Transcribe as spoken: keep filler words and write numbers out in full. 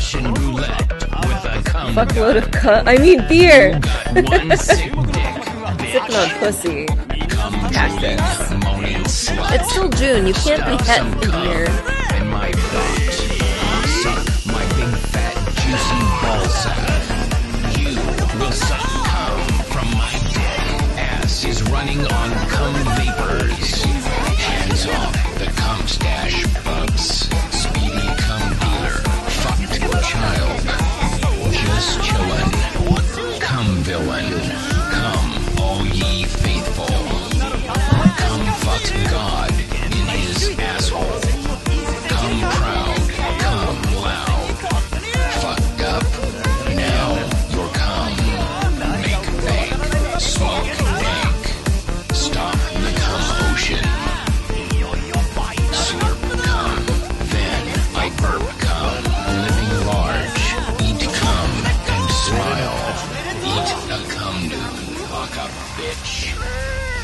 Russian roulette with a cum. Fuckload of cum. I mean beer. You got one sick dick. Sipping on pussy. Practice. It's still June. You can't be petting beer. And my butt. Suck my big fat juicy ballsack. You will suck cum from my dick. Ass is running on cum vapors. Hands off the cum stash bugs. Speedy cum dealer. Fucked child. Just chillin'. Cum villain. God in his asshole. Come proud, come loud. Fucked up, now you're cum. Make bank, smoke bank. Stop the cum ocean. Slurp cum, then I burp cum. Living large, eat cum and smile. Eat a cum dude, fuck up bitch.